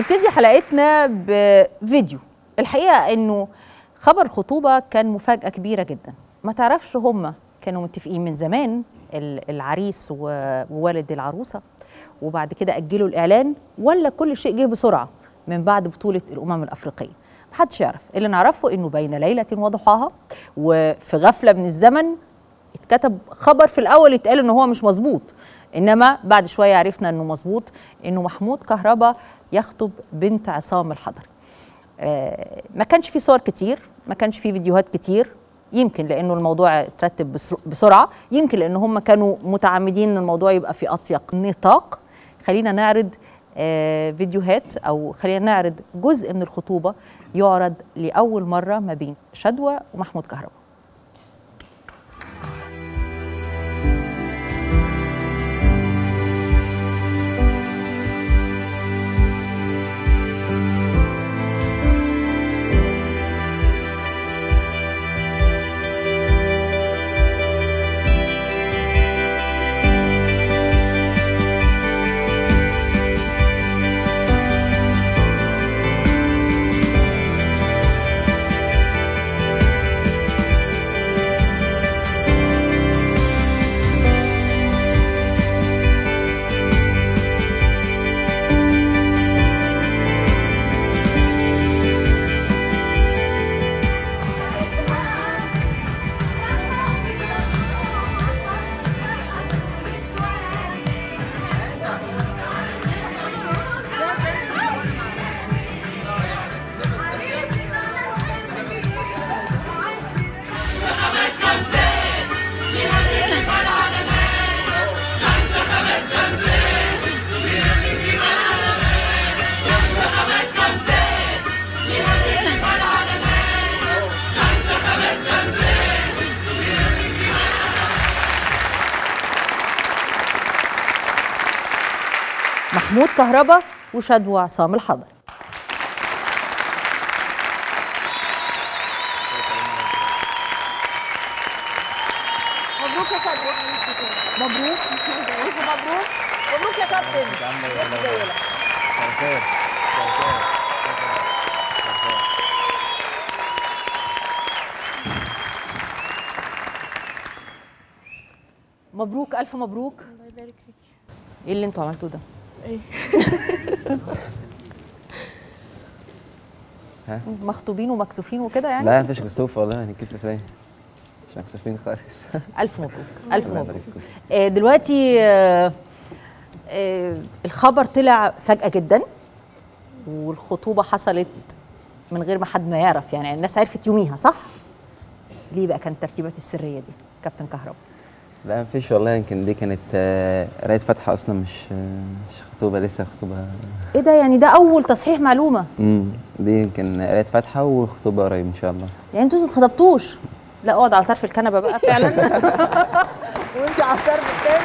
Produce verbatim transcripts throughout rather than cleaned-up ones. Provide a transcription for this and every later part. نبتدي حلقتنا بفيديو. الحقيقة أنه خبر خطوبة كان مفاجأة كبيرة جدا، ما تعرفش هم كانوا متفقين من زمان العريس ووالد العروسة، وبعد كده أجلوا الإعلان، ولا كل شيء جه بسرعة من بعد بطولة الأمم الأفريقية. محدش يعرف. اللي نعرفه أنه بين ليلة وضحاها وفي غفلة من الزمن اتكتب خبر في الأول يتقال أنه هو مش مظبوط، إنما بعد شوية عرفنا أنه مظبوط، أنه محمود كهربا يخطب بنت عصام الحضري. آه ما كانش في صور كتير، ما كانش في فيديوهات كتير، يمكن لأنه الموضوع ترتب بسرعة، يمكن لأن هم كانوا متعمدين أن الموضوع يبقى في أضيق نطاق. خلينا نعرض آه فيديوهات، أو خلينا نعرض جزء من الخطوبة يعرض لأول مرة ما بين شدوى ومحمود كهربا. محمود كهربا وشدوى عصام الحضري. مبروك يا شدوى. مبروك مبروك مبروك مبروك يا كابتن. مبروك، ألف مبروك. الله يبارك فيك. إيه اللي أنتوا عملتوه ده؟ ها مخطوبين ومكسوفين وكده يعني؟ لا مفيش كسوف والله، هنتكسف ليه؟ مش مكسوفين خالص. الف مبروك، الف مبروك. آه دلوقتي آه آه الخبر طلع فجأة جدا، والخطوبة حصلت من غير ما حد ما يعرف، يعني الناس عرفت يوميها صح؟ ليه بقى كانت ترتيبات السرية دي كابتن كهربا؟ لا مفيش والله، يمكن دي كانت قرايه فاتحه اصلا، مش مش خطوبه لسه، خطوبه ايه ده يعني؟ ده اول تصحيح معلومه. امم دي يمكن قرايه فاتحه والخطوبه قريب ان شاء الله. يعني انتوا لسه ما اتخطبتوش؟ لا اقعد على طرف الكنبه بقى فعلا وانت على الطرف الثاني.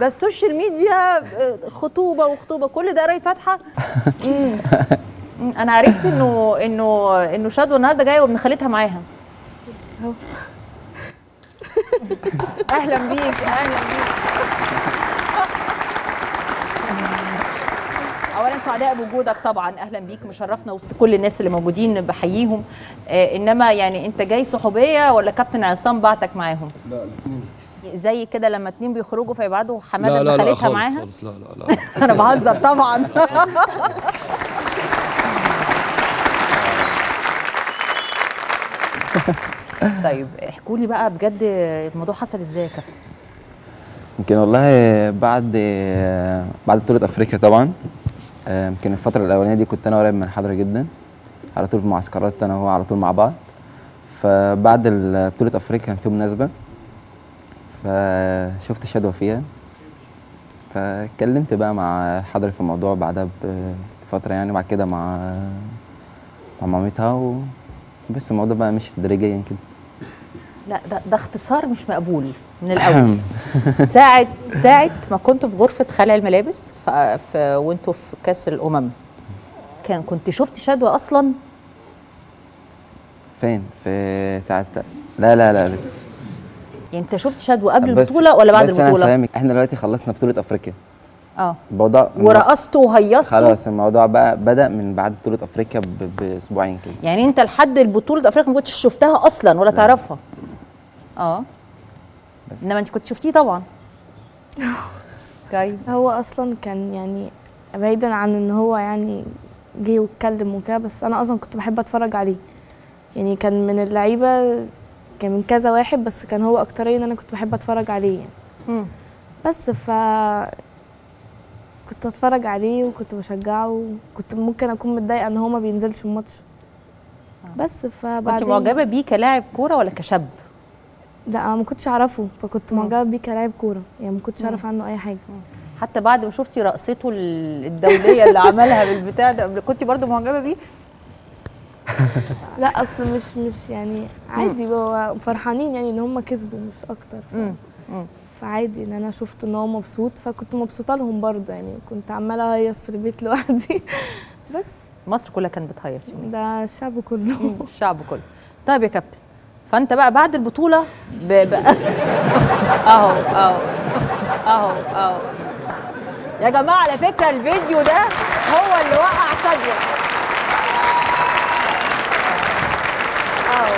ده السوشيال ميديا خطوبه وخطوبه كل ده قرايه فاتحه. امم أنا عرفت إنه إنه إنه شدوى النهارده جاية وابن خالتها معاها. أهو. أهلا بيك، أهلا بيك. أولا سعداء بوجودك طبعا، أهلا بيك، مشرفنا وسط كل الناس اللي موجودين بحييهم. آه إنما يعني أنت جاي صحوبية ولا كابتن عصام بعتك معاهم؟ لا الاتنين. زي كده لما اتنين بيخرجوا فيبعتوا حماده ابن خالتها معاها؟ لا لا لا لا لا أنا بهزر طبعا. طيب احكوا لي بقى بجد الموضوع حصل ازاي يا كابتن؟ يمكن والله بعد بعد بطولة افريقيا طبعا، يمكن الفترة الأولانية دي كنت أنا قريب من حضري جدا، على طول في معسكرات أنا وهو على طول مع بعض. فبعد بطولة افريقيا كان في مناسبة، فشفت شدوى فيها، فاتكلمت بقى مع حضري في الموضوع بعدها بفترة يعني، وبعد كده مع مع مامتها و بس الموضوع بقى مش تدريجيا كده. لا ده ده اختصار مش مقبول من الاول. ساعه ساعه ما كنت في غرفه خلع الملابس وانتوا في كاس الامم، كان كنت شفت شدوى اصلا فين؟ في ساعه لا لا لا لسه يعني انت شفت شدوى قبل البطوله ولا بعد البطوله؟ بس انا فاهمك. احنا دلوقتي خلصنا بطوله افريقيا. اه الموضوع ورقصته وهيصته خلاص. الموضوع بقى بدا من بعد بطوله افريقيا باسبوعين كده. يعني انت لحد بطوله افريقيا ما كنتش شفتها اصلا ولا تعرفها؟ اه انما انت كنت شفتيه طبعا. طيب هو اصلا كان يعني بعيدا عن ان هو يعني جه واتكلم وكده، بس انا اصلا كنت بحب اتفرج عليه. يعني كان من اللعيبه، كان من كذا واحد، بس كان هو اكتريه ان انا كنت بحب اتفرج عليه يعني. امم بس ف كنت اتفرج عليه وكنت بشجعه، وكنت ممكن اكون متضايقه ان هو ما بينزلش الماتش. بس فبعدين كنت معجبه بيه كلاعب كوره ولا كشاب؟ لا ما كنتش اعرفه، فكنت معجبه بيه كلاعب كوره، يعني ما كنتش اعرف عنه اي حاجه. مم. حتى بعد ما شفتي رقصته الدوليه اللي عملها بالبتاع ده كنت برضو معجبه بيه؟ لا اصل مش مش يعني عادي، هو فرحانين يعني ان هم كسبوا مش اكتر. امم فعادي ان انا شفت ان هو مبسوط، فكنت مبسوطه لهم برضو. يعني كنت عماله اهيص في البيت لوحدي. بس مصر كلها كانت بتهيص ده، الشعب كله الشعب كله. طيب يا كابتن، فانت بقى بعد البطوله بقى اهو اهو اهو اهو يا جماعه، على فكره الفيديو ده هو اللي وقع شدوى. اهو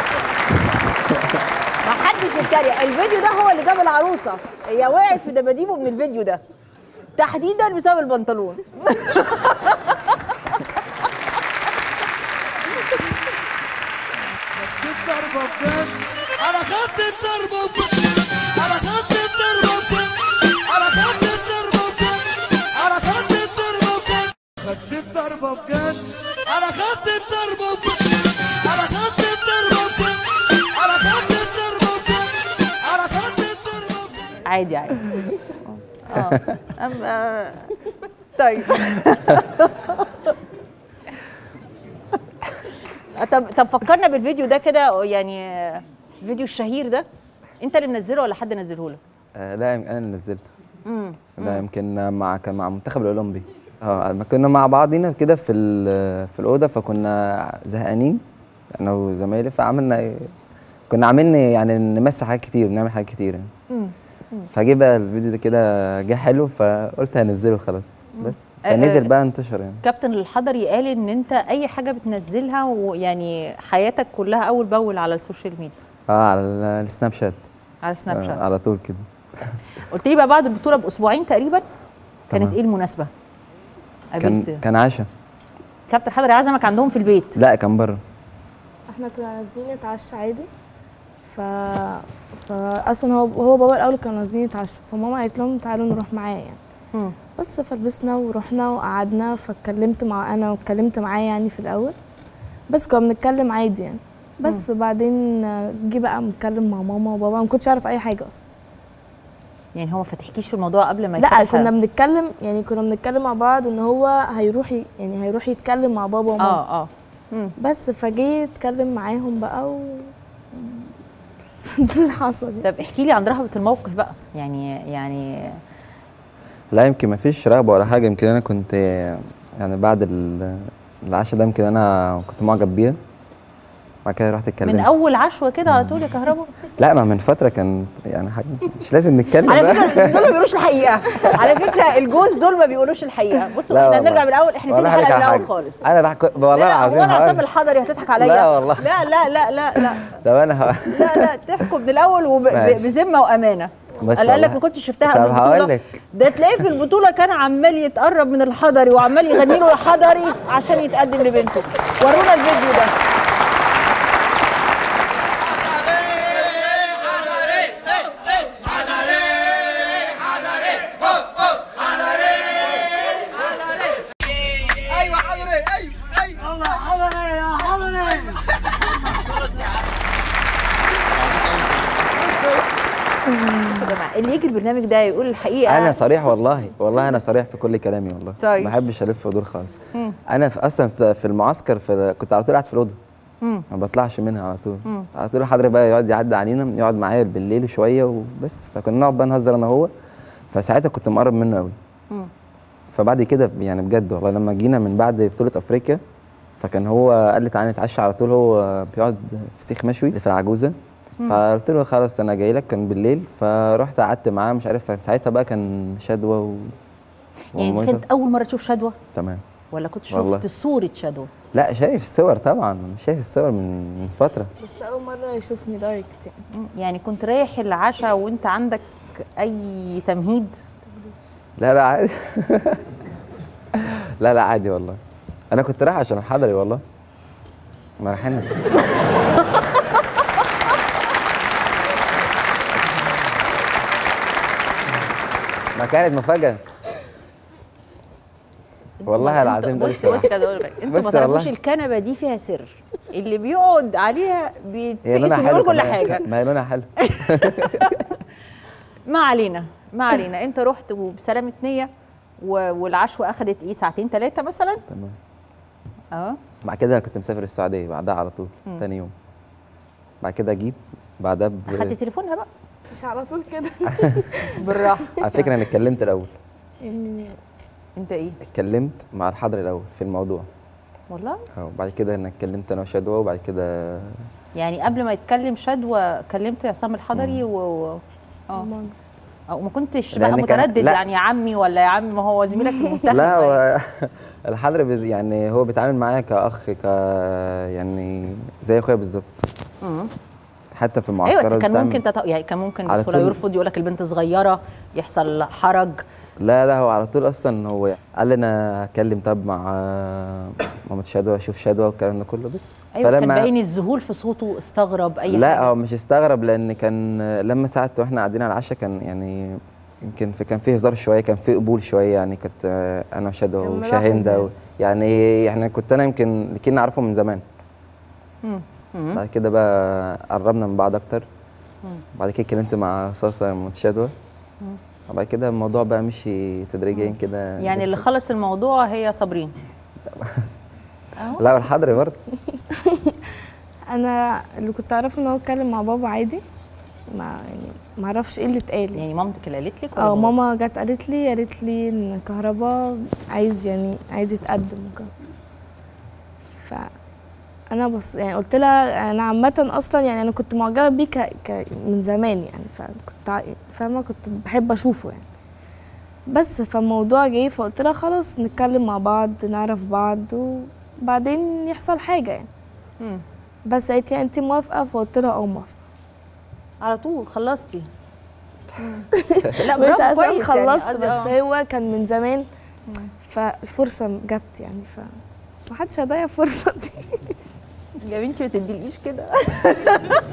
محدش يتريق، الفيديو ده هو اللي جاب العروسه، هي وقعت في دباديبه من الفيديو ده تحديدا بسبب البنطلون. انا خدت الضربه انا خدت الضربه انا خدت الضربه انا خدت الضربه خدت الضربه بجد انا خدت الضربه انا خدت الضربه انا خدت الضربه انا خدت الضربه عادي عادي. اه ام طيب. طب طب فكرنا بالفيديو ده كده، يعني الفيديو الشهير ده انت اللي منزله ولا حد نزله لك؟ آه لا انا اللي نزلته. امم لا يمكن مع كان مع المنتخب الاولمبي. اه لما كنا مع بعضينا كده في في الاوضه، فكنا زهقانين انا وزمايلي، فعملنا كنا عاملين يعني نمسح حاجات كتير، بنعمل حاجات كتير يعني. امم فجه بقى الفيديو ده كده جه حلو، فقلت هنزله خلاص. بس فنزل بقى انتشر يعني. كابتن الحضري قال ان انت اي حاجه بتنزلها ويعني حياتك كلها اول باول على السوشيال ميديا. اه على السناب شات. على السناب شات. آه على طول كده. قلت لي بقى بعد البطوله باسبوعين تقريبا كانت ايه المناسبه؟ قابلت كان, كان عشاء. كابتن الحضري عزمك عندهم في البيت؟ لا كان بره. احنا كنا نازلين نتعشى عادي، ف فاصلا هو هو بابا الاول كانوا نازلين يتعشوا، فماما قالت لهم تعالوا نروح معاه يعني. امم بس فلبسنا ورحنا وقعدنا، فاتكلمت مع انا واتكلمت معاه يعني في الاول، بس كنا بنتكلم عادي يعني. بس مم. بعدين جه بقى متكلم مع ماما وبابا، ما كنتش اعرف اي حاجه اصلا. يعني هو ما فتحكيش في الموضوع قبل ما يتفتح؟ لا كنا بنتكلم يعني كنا بنتكلم مع بعض ان هو هيروح يعني هيروح يتكلم مع بابا وماما. اه اه مم. بس فجه اتكلم معاهم بقى و بس ده اللي حصل. طب احكي لي عن رهبه الموقف بقى، يعني يعني لا يمكن ما فيش رهبه ولا حاجه. يمكن انا كنت يعني بعد العشاء ده يمكن انا كنت معجب بيها، بعد كده رحت اتكلمت من اول عشوه كده على طول يا كهربا. لا ما من فتره كان يعني حاجة مش لازم نتكلم. على فكره دول ما بيقولوش الحقيقه، على فكره الجوز دول ما بيقولوش الحقيقه. بصوا احنا هنرجع من الاول، احنا تاني حلقه من الاول خالص. انا راح والله العظيم انا عصام الحضري هتضحك عليا؟ لا والله لا لا لا لا لا. طب انا لا لا تحكوا من الاول وبذمه وامانه. قال قال لك ما كنتش شفتها قبل البطوله ده. تلاقيه في البطوله كان عمال يتقرب من الحضري وعمال يغني له الحضري عشان يتقدم لبنته. ورونا الفيديو ده. حضري حضري حضري حضري حضري حضري. ايوه حضري، ايوه ايوه الله حضري يا حضري. اللي يجي البرنامج ده يقول الحقيقه. انا صريح والله، والله انا صريح في كل كلامي والله. طيب ما بحبش الف ودور خالص. مم. انا في اصلا في المعسكر في كنت على طول قاعد في الاوضه، ما بطلعش منها على طول. مم. على طول حضرتك بقى يقعد يعدي علينا، يقعد معايا بالليل شويه وبس، فكنا نقعد بقى نهزر انا وهو، فساعتها كنت مقرب منه قوي. فبعد كده يعني بجد والله لما جينا من بعد بطوله افريقيا، فكان هو قال لي تعالى نتعشى على طول، هو بيقعد فسيخ مشوي اللي في العجوزه، فقلت له خلاص انا جاي لك، كان بالليل، فرحت قعدت معاه مش عارف ساعتها بقى كان شدوى و... يعني انت كانت اول مره تشوف شدوى؟ تمام. ولا كنت شفت والله. صوره شدوى؟ لا شايف الصور طبعا، شايف الصور من من فتره، بس اول مره يشوفني دايركت. يعني كنت رايح العشاء وانت عندك اي تمهيد؟ لا لا عادي لا لا عادي والله، انا كنت رايح عشان الحضري والله، ما رايحين ما كانت مفاجأة والله العظيم. بص بص كده، انتوا ما تعرفوش الكنبه دي فيها سر، اللي بيقعد عليها بيتقسم يقول كل حاجه. ما هي لونها حلو ما علينا ما علينا. انت رحت وبسلامه نيه والعشوه اخذت ايه، ساعتين ثلاثه مثلا؟ تمام. اه بعد كده انا كنت مسافر السعوديه بعدها على طول ثاني يوم، بعد كده جيت بعدها ب... اخدت تليفونها بقى مش على طول كده بالراحه. على فكره انا اتكلمت الاول. انت ايه؟ اتكلمت مع الحضري الاول في الموضوع والله؟ اه بعد كده انا اتكلمت انا وشدوى، وبعد كده يعني قبل ما يتكلم شدوى كلمت عصام الحضري و اه او ما كنتش بقى متردد يعني يا عمي ولا يا عم ما هو زميلك في المنتخب؟ لا هو الحضري يعني هو بيتعامل معايا كاخ، ك يعني زي اخويا بالظبط. امم حتى في المعسكرات ايوه، بس كان ممكن تط... يعني كان ممكن بسهوله يرفض، يقول لك البنت صغيره، يحصل حرج. لا لا هو على طول اصلا هو قال لي انا هتكلم طب مع ماما شدوى، اشوف شدوى والكلام ده كله بس. ايوه كان باين الذهول في صوته، استغرب اي لا حاجه. لا هو مش استغرب، لان كان لما ساعه واحنا قاعدين على العشاء كان يعني يمكن في كان فيه هزار شويه، كان فيه قبول شويه يعني، كنت انا وشدوى وشاهندة يعني احنا كنت انا يمكن كنا نعرفه من زمان. امم بعد كده بقى قربنا من بعض اكتر. بعد كده اتكلمت مع صاصه ماما شدوى، بعد كده الموضوع بقى مشي تدريجيا كده يعني جدا. اللي خلص الموضوع هي صابرين لا والحضري برضه انا اللي كنت اعرفه ان هو اتكلم مع بابا عادي، ما يعني ما اعرفش ايه اللي اتقال. يعني مامتك اللي قالت لك؟ اه ماما جت قالت لي، قالت لي ان كهربا عايز يعني عايز يتقدم وكده. ف انا بص يعني قلت لها انا عامه اصلا يعني انا كنت معجبه بيه ك... ك... من زمان يعني، فكنت فاهمه كنت بحب اشوفه يعني، بس فالموضوع جه فقلت لها خلاص نتكلم مع بعض نعرف بعض وبعدين يحصل حاجه يعني. امم بس قالت يعني انت موافقه؟ فقلت لها اه موافقه على طول. خلصتي؟ لا مش عشان خلصت يعني، بس هو كان من زمان فالفرصه جت يعني، ف محدش هيضيع الفرصه دي يا بنتي ما تديليش كده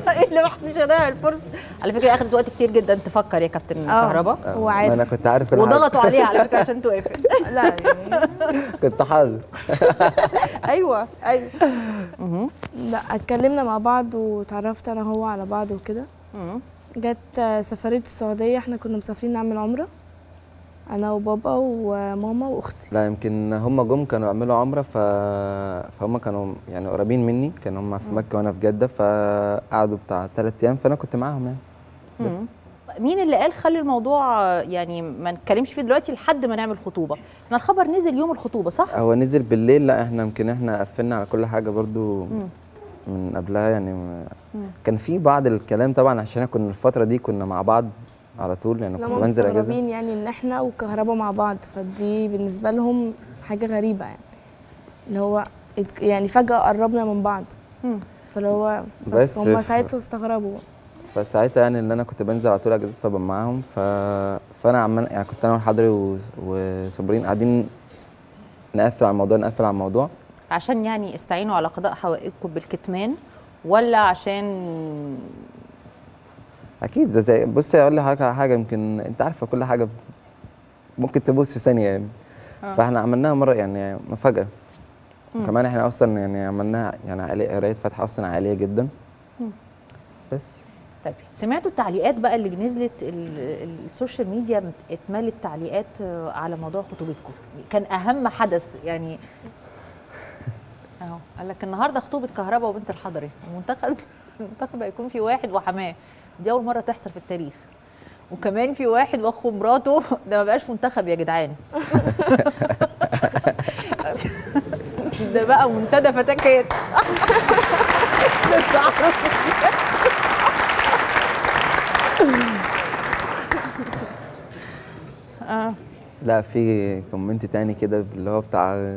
ايه اللي محدش هيضيع الفرصه؟ على فكره اخدت وقت كتير جدا تفكر يا كابتن كهربا. اه انا كنت عارف وضغطوا عليها على فكره عشان توافق لا يعني كنت حاضر ايوه ايوه اها لا اتكلمنا مع بعض وتعرفت انا هو على بعض وكده. جت سفريه السعوديه، احنا كنا مسافرين نعمل عمره انا وبابا وماما واختي. لا يمكن هم جم كانوا يعملوا عمره، ف فهم كانوا يعني قريبين مني، كانوا هم في مكه وانا في جده، فقعدوا بتاع ثلاث ايام فانا كنت معاهم يعني. بس مين اللي قال خلي الموضوع يعني ما نتكلمش فيه دلوقتي لحد ما نعمل خطوبه؟ احنا الخبر نزل يوم الخطوبه صح؟ هو نزل بالليل. لا احنا يمكن احنا قفلنا على كل حاجه برضو مم. من قبلها يعني. مم. كان في بعض الكلام طبعا عشان احنا كنا الفتره دي كنا مع بعض على طول يعني، كنت بنزل اجازه. مستغربين يعني ان احنا وكهربا مع بعض، فدي بالنسبه لهم حاجه غريبه يعني، اللي هو يعني فجاه قربنا من بعض، فاللي هو بس, بس هم ساعتها استغربوا. فساعتها يعني اللي انا كنت بنزل على طول اجازات فبقى معاهم، ف... فانا عمال يعني كنت انا والحضري وصابرين قاعدين نقفل على الموضوع نقفل على الموضوع عشان يعني استعينوا على قضاء حوائجكم بالكتمان، ولا عشان اكيد ده زي بصي اقول لحضرتك على حاجه، يمكن انت عارفه كل حاجه ممكن تبوظ في ثانيه يعني. آه. فاحنا عملناها مره يعني مفاجاه، وكمان احنا اصلا يعني عملناها يعني عائليه، قرايه فاتحه اصلا عائليه جدا. مم. بس طيب سمعتوا التعليقات بقى اللي نزلت السوشيال ميديا، اتملت تعليقات على موضوع خطوبتكم، كان اهم حدث يعني اهو قال لك النهارده خطوبه كهربا وبنت الحضري، المنتخب المنتخب هيكون في واحد وحماه، دي أول مرة تحصل في التاريخ، وكمان في واحد وأخو مراته، ده ما بقاش منتخب يا جدعان ده بقى منتدى فتكات اه لا في كومنت تاني كده اللي هو بتاع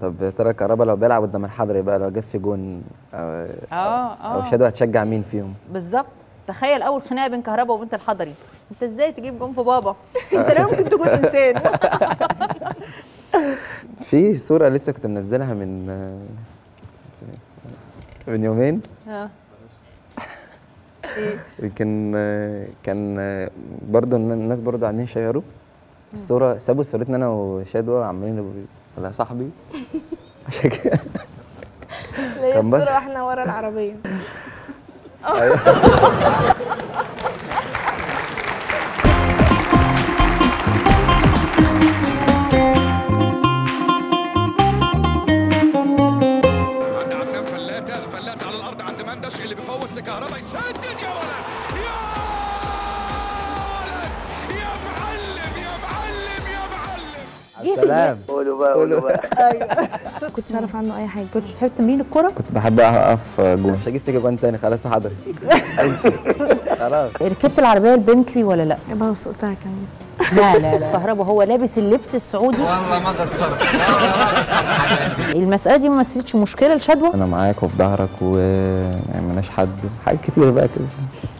طب يا ترى كهربا لو بيلعب قدام الحضري بقى لو جاب في جون اه اه او شدوى هتشجع مين فيهم؟ بالظبط. تخيل اول خناقه بين كهربا وبنت الحضري، انت ازاي تجيب جون في بابا؟ انت لا ممكن تكون انسان. في صوره لسه كنت منزلها من من يومين اه كان كان برضه الناس برضه عاملين يشيروا الصوره، سابوا صورتنا انا وشدوى عاملين ولا صاحبي عشان كده ليه الصوره واحنا ورا العربيه. سلام. قولوا بقى قولوا بقى. ايوه كنت تعرف عنه اي حاجه؟ كنت بتحب تمرين الكوره؟ كنت بحب اقف جول. مش هجيب فيك جوان تاني خلاص يا حضري خلاص. ركبت العربيه البنتلي ولا لا؟ بقى سوقتها كمان. لا لا لا كهربا هو لابس اللبس السعودي والله ما قصرت والله ما قصرت. المساله دي ما مثلتش مشكله لشدوى؟ انا معاك وفي ظهرك ومالناش حد، حاجات كتير بقى كده.